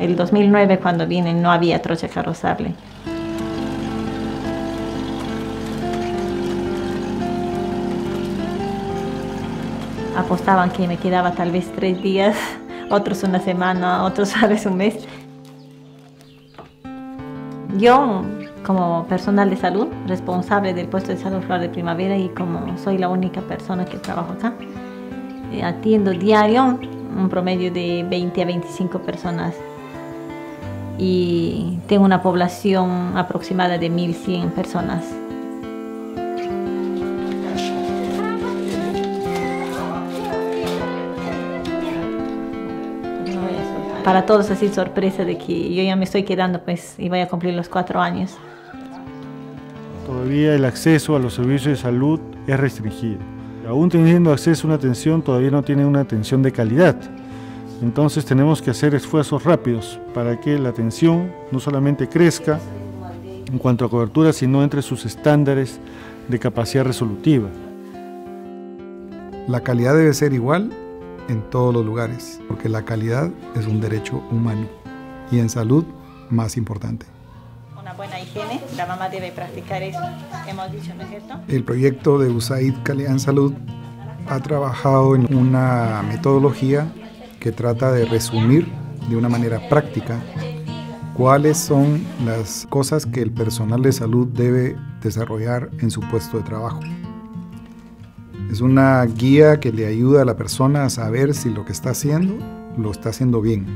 El 2009 cuando vine no había trocha carrozable. Apostaban que me quedaba tal vez 3 días, otros una semana, otros a veces un mes. Yo, como personal de salud, responsable del puesto de salud Flor de Primavera, y como soy la única persona que trabajo acá, atiendo diario un promedio de 20 a 25 personas. Y tengo una población aproximada de 1.100 personas. Para todos así sorpresa de que yo ya me estoy quedando pues y voy a cumplir los 4 años. Todavía el acceso a los servicios de salud es restringido. Aún teniendo acceso a una atención, todavía no tienen una atención de calidad. Entonces tenemos que hacer esfuerzos rápidos para que la atención no solamente crezca en cuanto a cobertura, sino entre sus estándares de capacidad resolutiva. La calidad debe ser igual en todos los lugares, porque la calidad es un derecho humano y en salud más importante. Una buena higiene, la mamá debe practicar eso, hemos dicho, ¿no es cierto? El proyecto de USAID Calidad en Salud ha trabajado en una metodología que trata de resumir de una manera práctica cuáles son las cosas que el personal de salud debe desarrollar en su puesto de trabajo. Es una guía que le ayuda a la persona a saber si lo que está haciendo, lo está haciendo bien.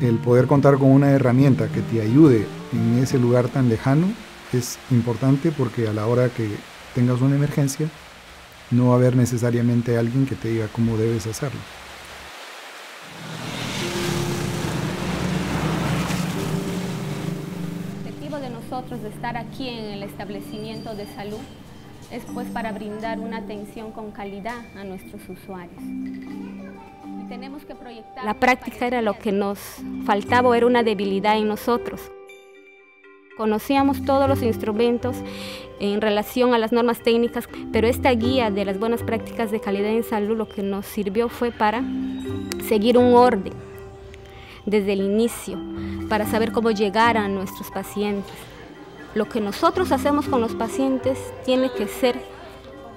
El poder contar con una herramienta que te ayude en ese lugar tan lejano es importante, porque a la hora que tengas una emergencia no va a haber necesariamente alguien que te diga cómo debes hacerlo. El objetivo de nosotros de estar aquí en el establecimiento de salud es pues para brindar una atención con calidad a nuestros usuarios. Y tenemos que proyectar... La práctica era lo que nos faltaba, era una debilidad en nosotros. Conocíamos todos los instrumentos en relación a las normas técnicas, pero esta guía de las buenas prácticas de calidad en salud lo que nos sirvió fue para seguir un orden desde el inicio, para saber cómo llegar a nuestros pacientes. Lo que nosotros hacemos con los pacientes tiene que ser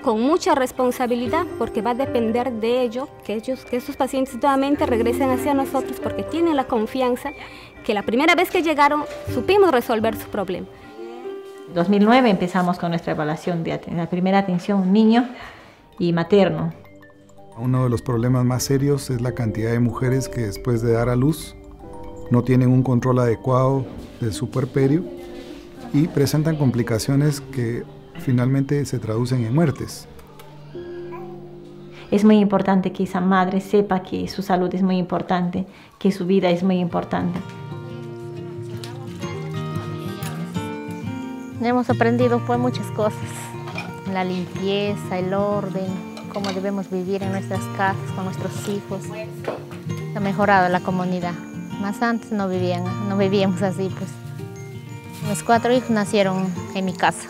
con mucha responsabilidad, porque va a depender de ello que estos pacientes nuevamente regresen hacia nosotros, porque tienen la confianza que la primera vez que llegaron supimos resolver su problema. En 2009 empezamos con nuestra evaluación de la primera atención niño y materno. Uno de los problemas más serios es la cantidad de mujeres que después de dar a luz no tienen un control adecuado de su puerperio y presentan complicaciones que finalmente se traducen en muertes. Es muy importante que esa madre sepa que su salud es muy importante, que su vida es muy importante. Hemos aprendido pues muchas cosas, la limpieza, el orden, cómo debemos vivir en nuestras casas, con nuestros hijos. Ha mejorado la comunidad, más antes no vivíamos así pues. Mis 4 hijos nacieron en mi casa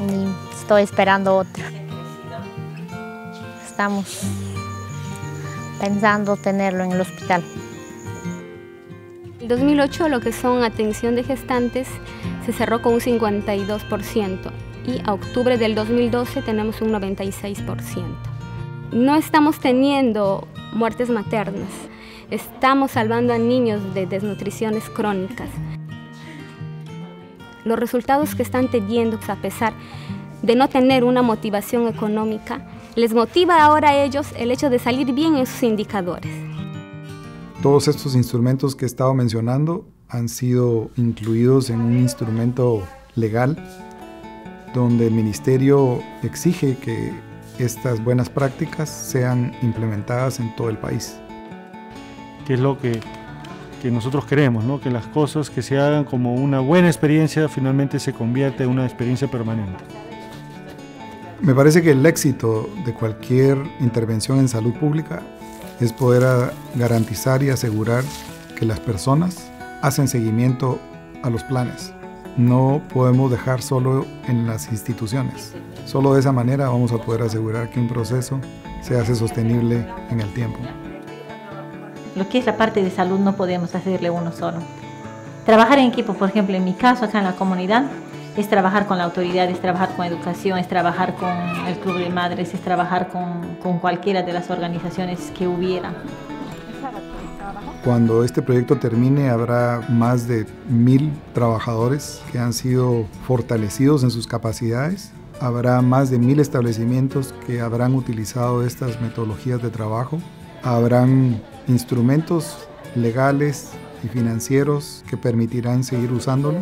y estoy esperando otro. Estamos pensando tenerlo en el hospital. En 2008 lo que son atención de gestantes se cerró con un 52% y a octubre del 2012 tenemos un 96%. No estamos teniendo muertes maternas, estamos salvando a niños de desnutriciones crónicas. Los resultados que están teniendo, a pesar de no tener una motivación económica, les motiva ahora a ellos el hecho de salir bien en sus indicadores. Todos estos instrumentos que he estado mencionando han sido incluidos en un instrumento legal donde el Ministerio exige que estas buenas prácticas sean implementadas en todo el país. ¿Qué es lo que nosotros queremos, ¿no? Que las cosas que se hagan como una buena experiencia finalmente se convierta en una experiencia permanente. Me parece que el éxito de cualquier intervención en salud pública es poder garantizar y asegurar que las personas hacen seguimiento a los planes. No podemos dejar solo en las instituciones. Solo de esa manera vamos a poder asegurar que un proceso se hace sostenible en el tiempo. lo que es la parte de salud no podemos hacerle uno solo. Trabajar en equipo, por ejemplo, en mi caso acá en la comunidad, es trabajar con la autoridad, es trabajar con educación, es trabajar con el Club de Madres, es trabajar con cualquiera de las organizaciones que hubiera. Cuando este proyecto termine, habrá más de 1000 trabajadores que han sido fortalecidos en sus capacidades. Habrá más de 1000 establecimientos que habrán utilizado estas metodologías de trabajo. Habrán instrumentos legales y financieros que permitirán seguir usándolo.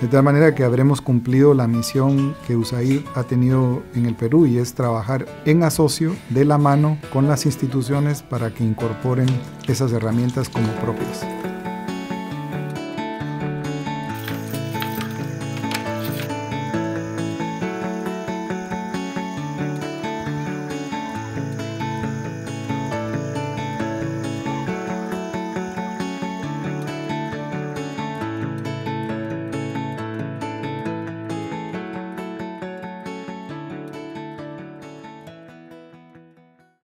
De tal manera que habremos cumplido la misión que USAID ha tenido en el Perú, y es trabajar en asocio, de la mano, con las instituciones para que incorporen esas herramientas como propias.